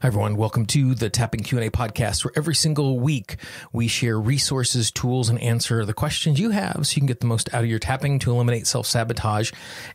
Hi, everyone. Welcome to the Tapping Q&A podcast, where every single week we share resources, tools, and answer the questions you have so you can get the most out of your tapping, to eliminate self-sabotage,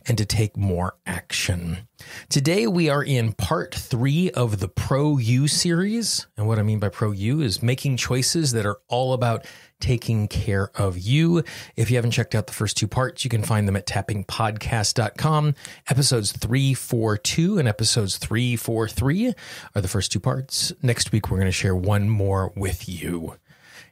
and to take more action. Today, we are in part 3 of the Pro U series. And what I mean by Pro U is making choices that are all about taking care of you. If you haven't checked out the first 2 parts, you can find them at tappingpodcast.com. Episodes 342 and episodes 343 are the first 2 parts. Next week, we're going to share one more with you.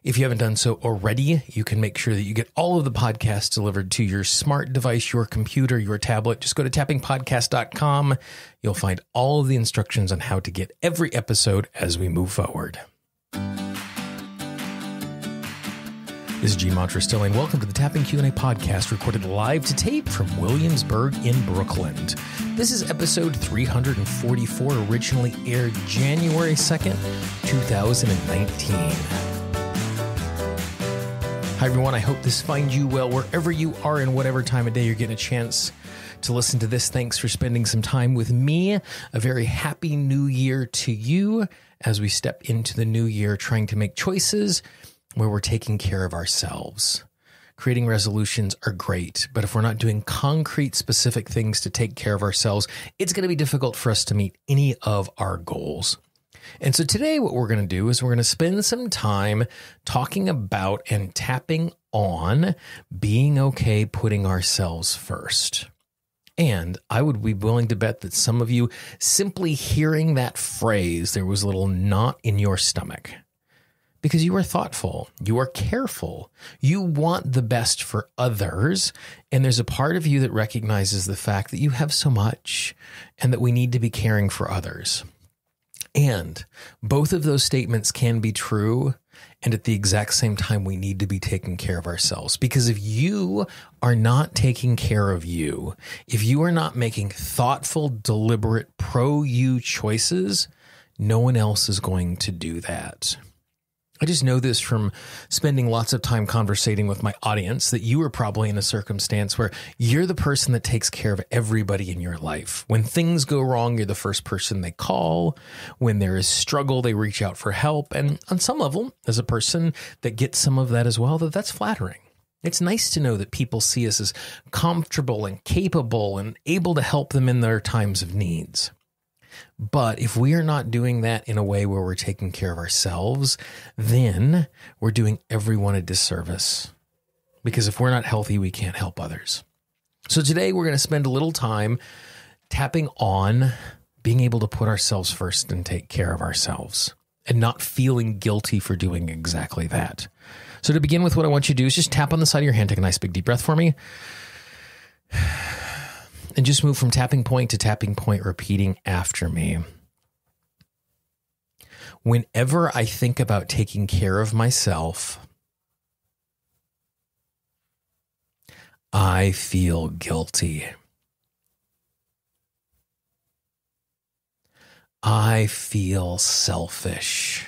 If you haven't done so already, you can make sure that you get all of the podcasts delivered to your smart device, your computer, your tablet. Just go to tappingpodcast.com. You'll find all of the instructions on how to get every episode as we move forward. This is Gene Monterastelli, and welcome to the Tapping Q&A podcast, recorded live to tape from Williamsburg in Brooklyn. This is episode 344, originally aired January 2nd, 2019. Hi, everyone. I hope this finds you well wherever you are and whatever time of day you're getting a chance to listen to this. Thanks for spending some time with me. A very happy new year to you as we step into the new year, trying to make choices where we're taking care of ourselves. Creating resolutions are great, but if we're not doing concrete, specific things to take care of ourselves, it's going to be difficult for us to meet any of our goals. And so today what we're going to do is we're going to spend some time talking about and tapping on being okay putting ourselves first. And I would be willing to bet that some of you, simply hearing that phrase, there was a little knot in your stomach, because you are thoughtful, you are careful, you want the best for others, and there's a part of you that recognizes the fact that you have so much and that we need to be caring for others. And both of those statements can be true, and at the exact same time, we need to be taking care of ourselves. Because if you are not taking care of you, if you are not making thoughtful, deliberate, pro-you choices, no one else is going to do that. I just know this from spending lots of time conversating with my audience, that you are probably in a circumstance where you're the person that takes care of everybody in your life. When things go wrong, you're the first person they call. When there is struggle, they reach out for help. And on some level, as a person that gets some of that as well, that's flattering. It's nice to know that people see us as comfortable and capable and able to help them in their times of needs. But if we are not doing that in a way where we're taking care of ourselves, then we're doing everyone a disservice. Because if we're not healthy, we can't help others. So today we're going to spend a little time tapping on being able to put ourselves first and take care of ourselves, and not feeling guilty for doing exactly that. So to begin with, what I want you to do is just tap on the side of your hand. Take a nice big deep breath for me. And just move from tapping point to tapping point, repeating after me. Whenever I think about taking care of myself, I feel guilty. I feel selfish.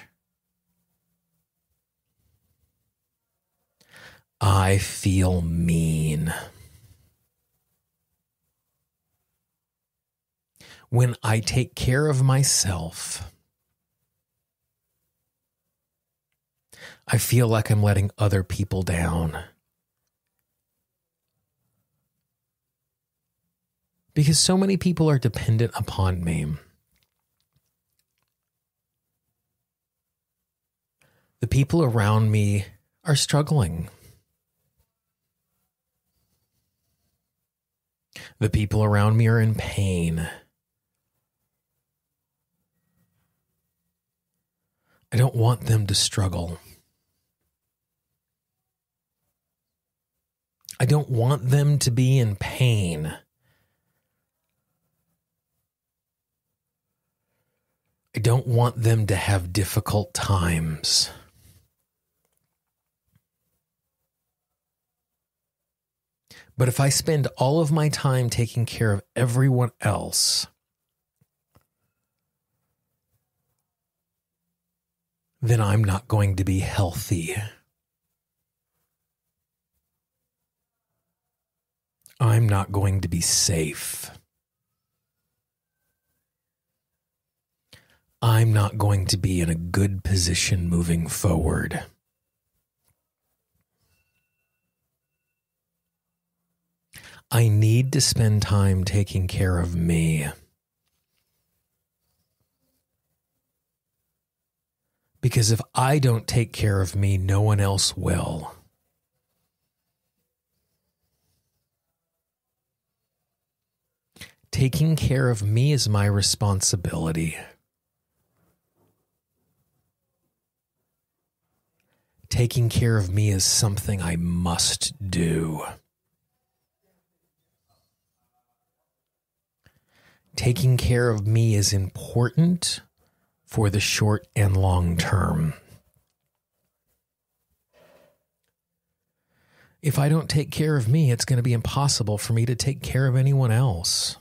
I feel mean. When I take care of myself, I feel like I'm letting other people down. Because so many people are dependent upon me. The people around me are struggling. The people around me are in pain. I don't want them to struggle. I don't want them to be in pain. I don't want them to have difficult times. But if I spend all of my time taking care of everyone else, then I'm not going to be healthy. I'm not going to be safe. I'm not going to be in a good position moving forward. I need to spend time taking care of me, because if I don't take care of me, no one else will. Taking care of me is my responsibility. Taking care of me is something I must do. Taking care of me is important for the short and long term. If I don't take care of me, it's going to be impossible for me to take care of anyone else.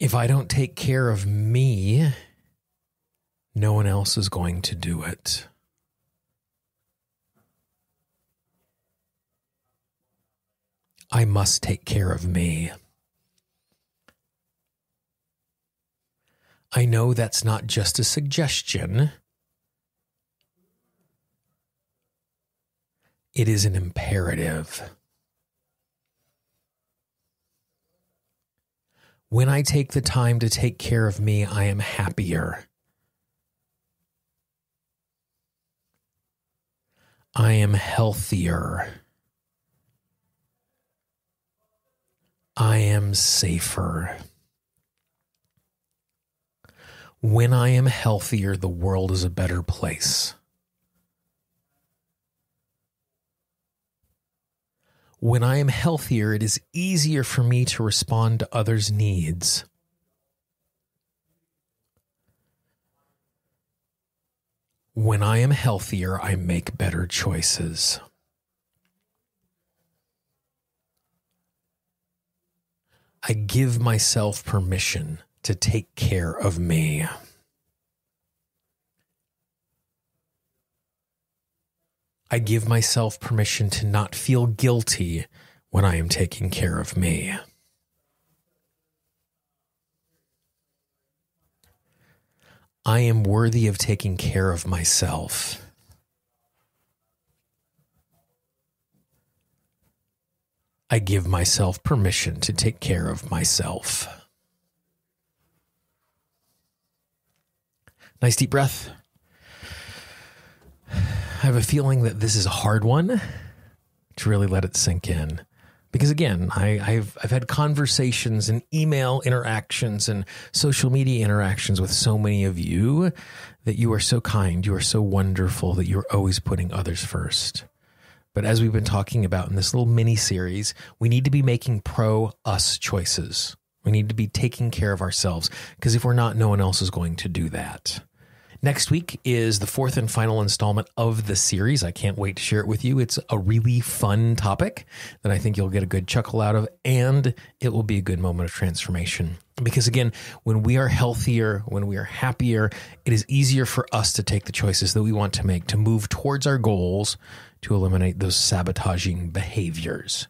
If I don't take care of me, no one else is going to do it. I must take care of me. I know that's not just a suggestion. It is an imperative. When I take the time to take care of me, I am happier. I am healthier. I am safer. When I am healthier, the world is a better place. When I am healthier, it is easier for me to respond to others' needs. When I am healthier, I make better choices. I give myself permission to take care of me. I give myself permission to not feel guilty when I am taking care of me. I am worthy of taking care of myself. I give myself permission to take care of myself. Nice deep breath. I have a feeling that this is a hard one to really let it sink in. Because again, I've had conversations and email interactions and social media interactions with so many of you that you are so kind, you are so wonderful, that you're always putting others first. But as we've been talking about in this little mini series, we need to be making pro us choices. We need to be taking care of ourselves, because if we're not, no one else is going to do that. Next week is the fourth and final installment of the series. I can't wait to share it with you. It's a really fun topic that I think you'll get a good chuckle out of, and it will be a good moment of transformation. Because again, when we are healthier, when we are happier, it is easier for us to take the choices that we want to make, to move towards our goals, to eliminate those sabotaging behaviors.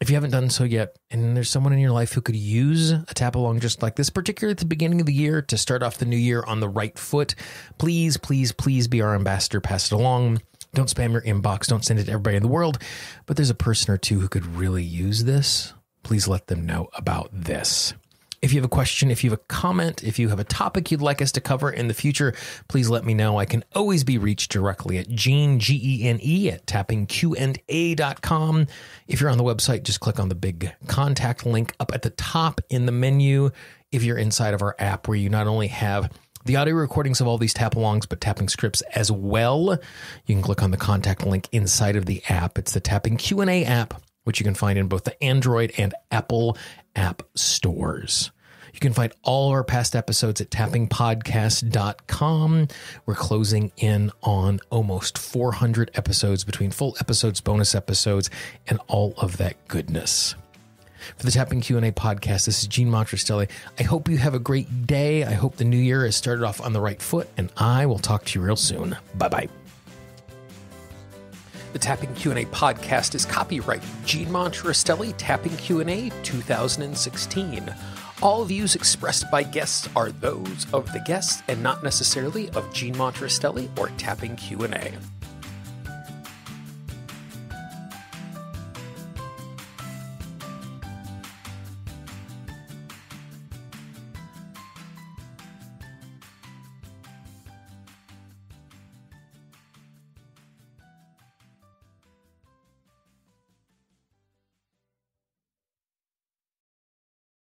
If you haven't done so yet, and there's someone in your life who could use a tap along just like this, particularly at the beginning of the year to start off the new year on the right foot, please, please, please be our ambassador. Pass it along. Don't spam your inbox. Don't send it to everybody in the world. But there's a person or two who could really use this. Please let them know about this. If you have a question, if you have a comment, if you have a topic you'd like us to cover in the future, please let me know. I can always be reached directly at Gene, G-E-N-E, at tappingqna.com. If you're on the website, just click on the big contact link up at the top in the menu. If you're inside of our app, where you not only have the audio recordings of all these tap-alongs, but tapping scripts as well, you can click on the contact link inside of the app. It's the Tapping Q&A app, which you can find in both the Android and Apple app stores. You can find all of our past episodes at tappingpodcast.com. We're closing in on almost 400 episodes between full episodes, bonus episodes, and all of that goodness. For the Tapping Q&A podcast, this is Gene Monterastelli. I hope you have a great day. I hope the new year has started off on the right foot, and I will talk to you real soon. Bye-bye. The Tapping Q&A podcast is copyright Gene Monterastelli, Tapping Q&A 2016. All views expressed by guests are those of the guests and not necessarily of Gene Monterastelli or Tapping Q&A.